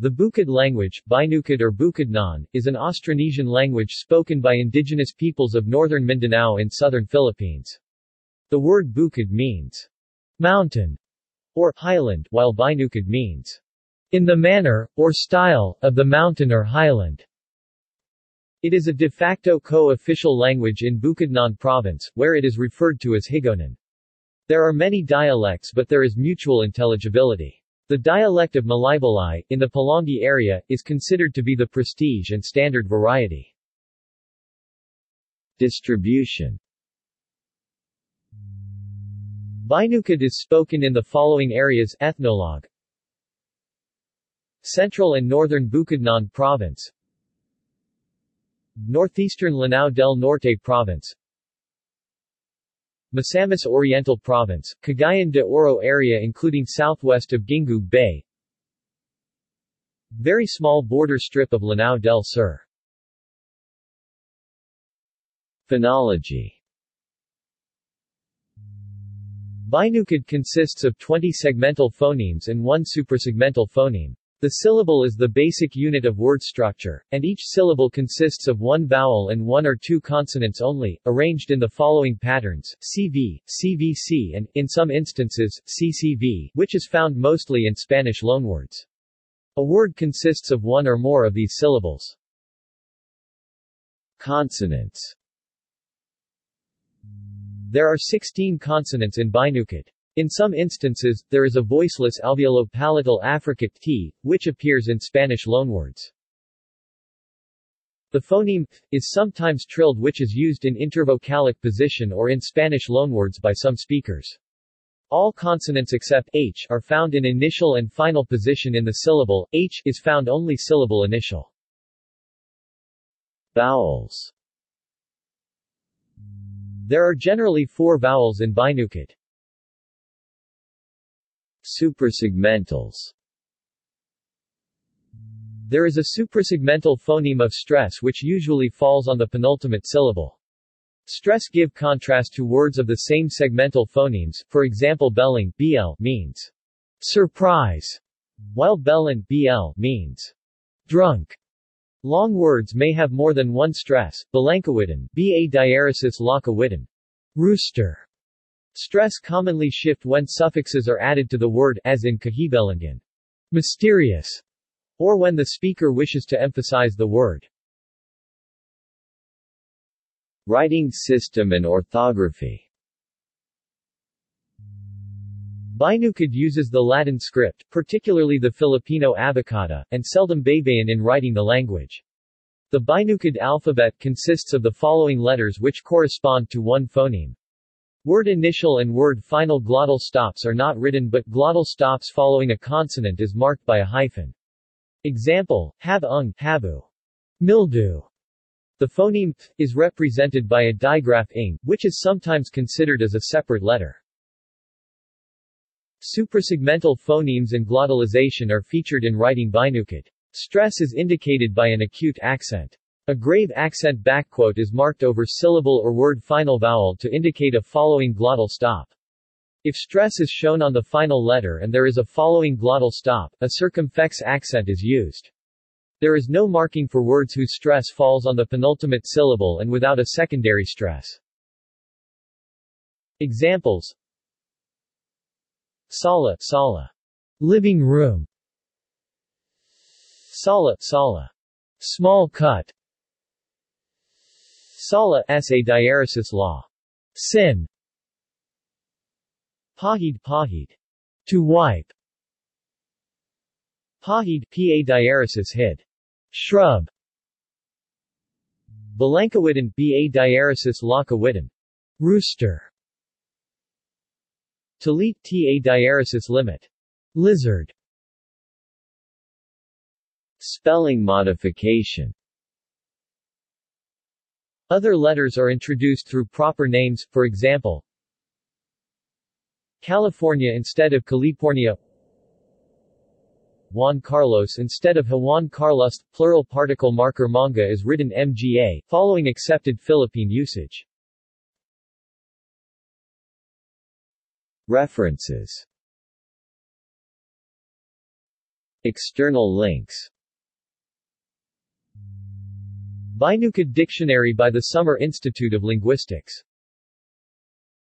The Bukid language, Binukid or Bukidnon, is an Austronesian language spoken by indigenous peoples of northern Mindanao and southern Philippines. The word Bukid means mountain or highland, while Binukid means in the manner, or style, of the mountain or highland. It is a de facto co-official language in Bukidnon province, where it is referred to as Higaonon. There are many dialects but there is mutual intelligibility. The dialect of Malaybalay, in the Pulangi area, is considered to be the prestige and standard variety. Distribution. Binukid is spoken in the following areas: Ethnologue, Central and Northern Bukidnon Province, Northeastern Lanao del Norte Province, Misamis Oriental Province, Cagayan de Oro area including southwest of Gingu Bay, very small border strip of Lanao del Sur. Phonology. Binukid consists of 20 segmental phonemes and 1 suprasegmental phoneme. The syllable is the basic unit of word structure, and each syllable consists of one vowel and one or two consonants only, arranged in the following patterns: CV, CVC and, in some instances, CCV, which is found mostly in Spanish loanwords. A word consists of one or more of these syllables. Consonants. There are 16 consonants in Binukid. In some instances, there is a voiceless alveolo-palatal affricate t, which appears in Spanish loanwords. The phoneme th is sometimes trilled, which is used in intervocalic position or in Spanish loanwords by some speakers. All consonants except h are found in initial and final position in the syllable. H is found only syllable initial. Vowels. There are generally 4 vowels in Binukid. Suprasegmentals. There is a suprasegmental phoneme of stress which usually falls on the penultimate syllable. Stress give contrast to words of the same segmental phonemes, for example belling BL means surprise, while bellin BL means drunk. Long words may have more than one stress, Balankawitan, BA diaresis Lakawitan, rooster. Stress commonly shift when suffixes are added to the word, as in Kahibelangan, mysterious, or when the speaker wishes to emphasize the word. Writing system and orthography. Binukid uses the Latin script, particularly the Filipino abakada, and seldom baybayin in writing the language. The Binukid alphabet consists of the following letters which correspond to one phoneme. Word initial and word final glottal stops are not written, but glottal stops following a consonant is marked by a hyphen. Example, have-ung, habu. Mildew. The phoneme th is represented by a digraph ing, which is sometimes considered as a separate letter. Suprasegmental phonemes and glottalization are featured in writing Binukid. Stress is indicated by an acute accent. A grave accent backquote is marked over syllable or word final vowel to indicate a following glottal stop. If stress is shown on the final letter and there is a following glottal stop, a circumflex accent is used. There is no marking for words whose stress falls on the penultimate syllable and without a secondary stress. Examples: Sala, sala. Living room. Sala, sala. Small cut. Sala, sa diaresis law. Sin. Pahid, pahid. To wipe. Pahid, pa diaresis hid. Shrub. Balankawitan, ba diaresis lakawitan. Rooster. Talit, ta diaresis limit. Lizard. Spelling modification. Other letters are introduced through proper names, for example, California instead of California, Juan Carlos instead of Juan Carlos. Plural particle marker manga is written mga, following accepted Philippine usage. References. External links. Binukid Dictionary by the Summer Institute of Linguistics.